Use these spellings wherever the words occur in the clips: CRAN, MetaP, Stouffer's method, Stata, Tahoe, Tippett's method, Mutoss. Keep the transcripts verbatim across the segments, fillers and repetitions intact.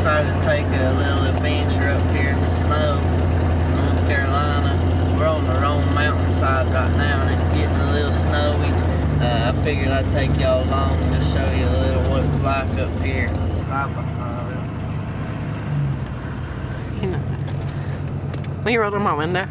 decided to take a little adventure up here in the snow, North Carolina. We're on the wrong mountainside right now, and it's getting a little snowy. Uh, I figured I'd take y'all along to show you a little what it's like up here. Side by side. You know, will you roll down my window?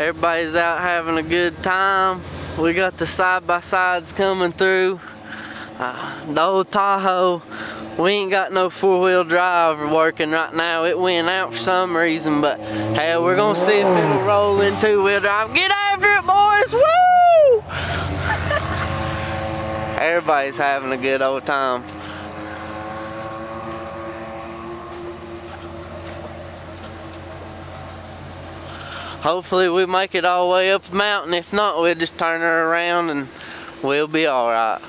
Everybody's out having a good time. We got the side-by-sides coming through. Uh, the old Tahoe, we ain't got no four-wheel drive working right now. It went out for some reason, but hey, we're gonna see if it'll roll in two-wheel drive. Get after it, boys! Woo! Everybody's having a good old time. Hopefully we make it all the way up the mountain. If not, we'll just turn her around and we'll be all right.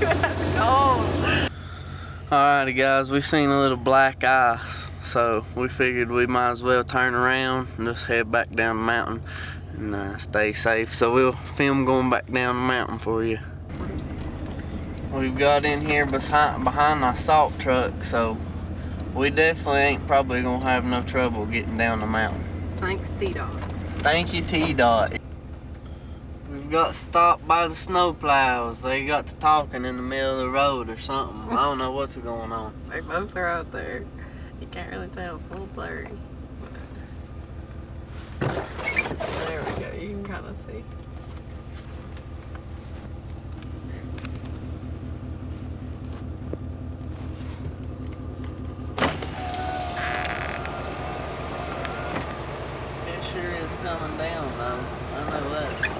That's cold. Alrighty guys, we seen a little black ice, so we figured we might as well turn around and just head back down the mountain and uh, stay safe. So we'll film going back down the mountain for you. We've got in here behind, behind our salt truck, so we definitely ain't probably going to have no trouble getting down the mountain. Thanks, T-Dot. Thank you, T-Dot. We've got stopped by the snowplows. They got to talking in the middle of the road or something. I don't know what's going on. They both are out there. You can't really tell. It's a little blurry. There we go. You can kind of see. It's coming down though, I know that.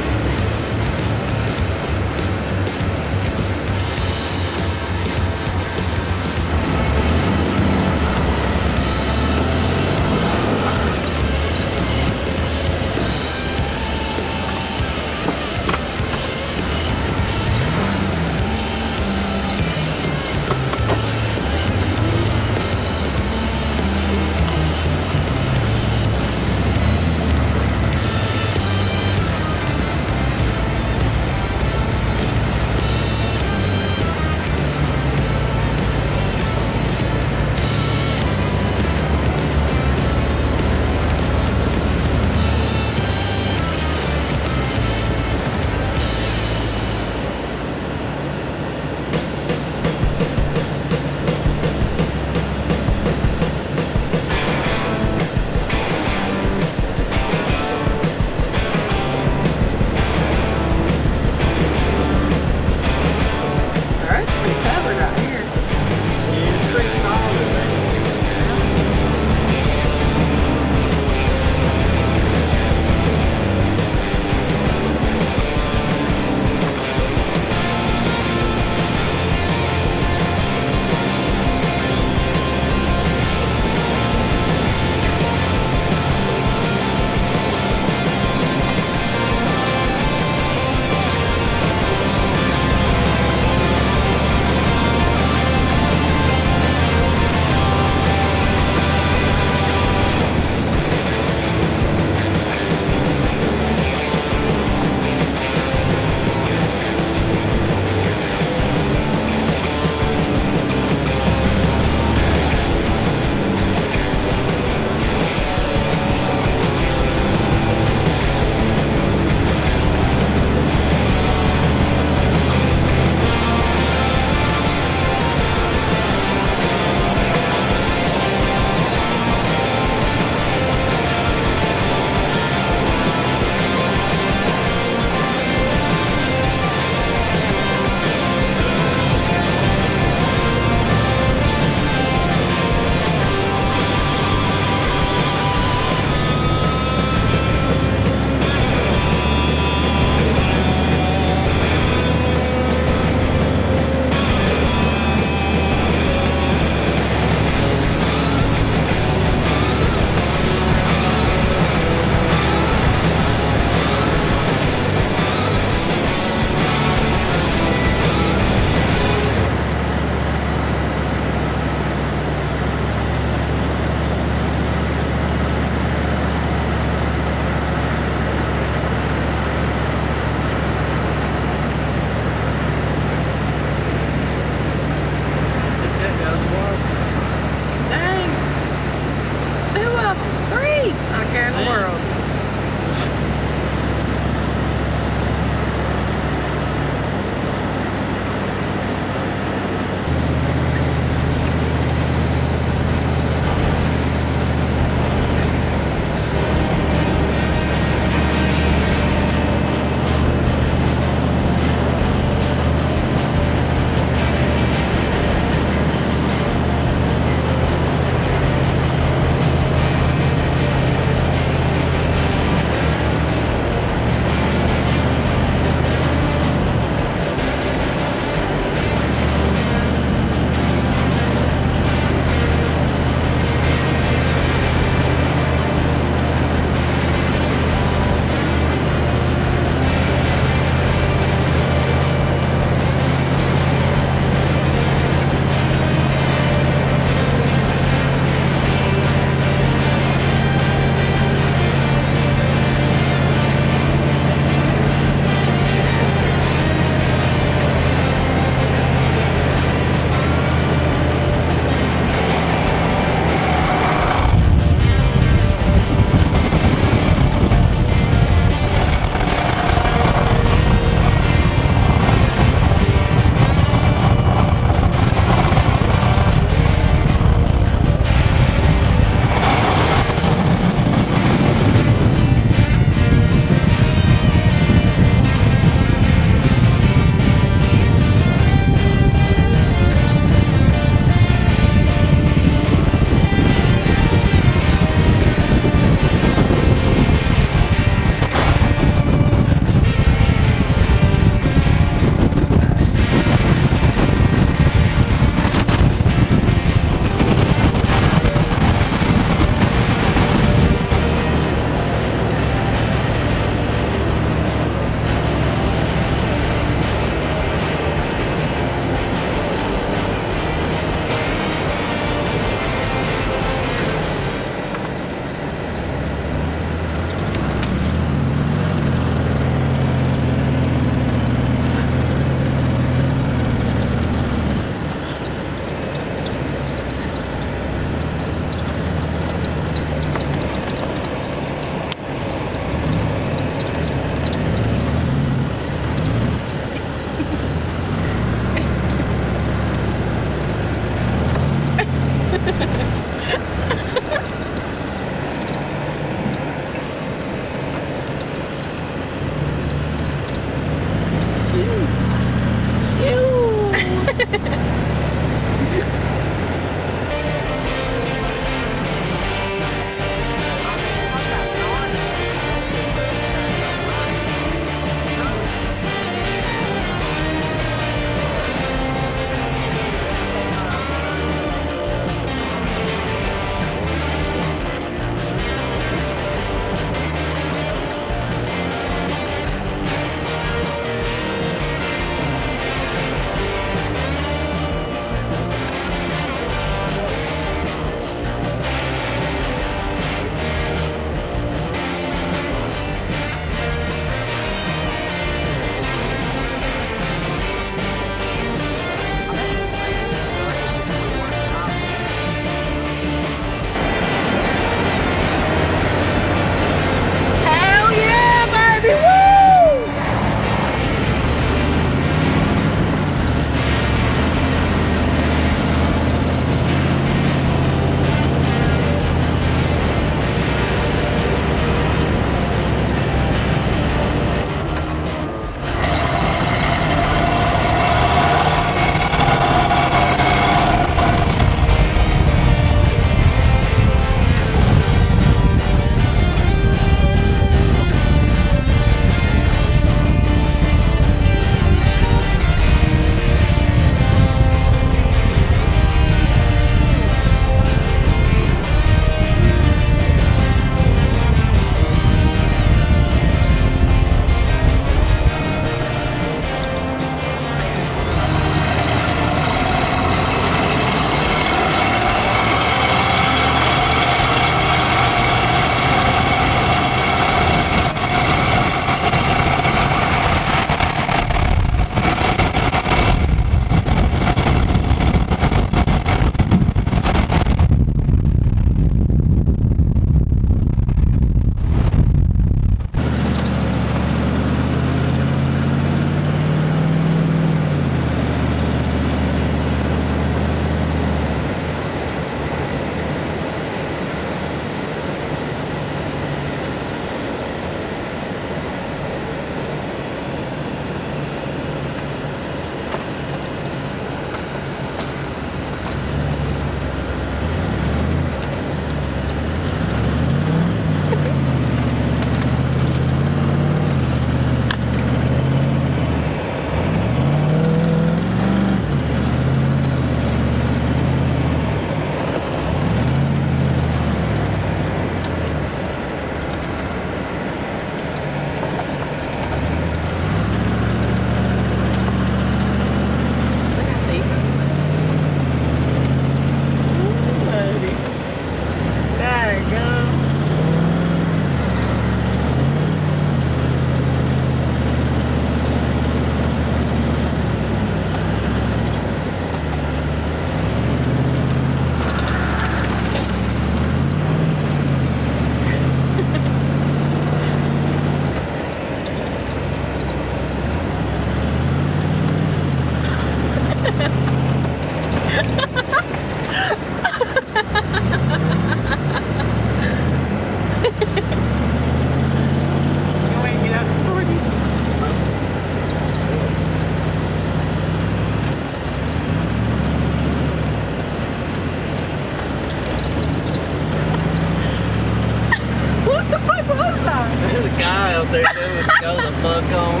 There's a guy out there that was go the fuck on.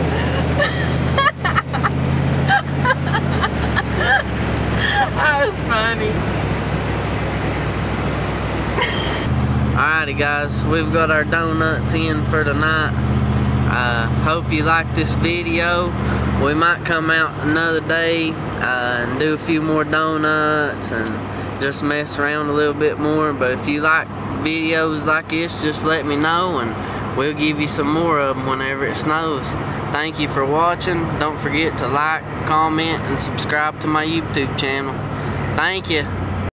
That was funny. Alrighty guys, we've got our donuts in for tonight. Uh, hope you like this video. We might come out another day uh, and do a few more donuts and just mess around a little bit more. But if you like videos like this, just let me know and we'll give you some more of them whenever it snows. Thank you for watching. Don't forget to like, comment, and subscribe to my YouTube channel. Thank you.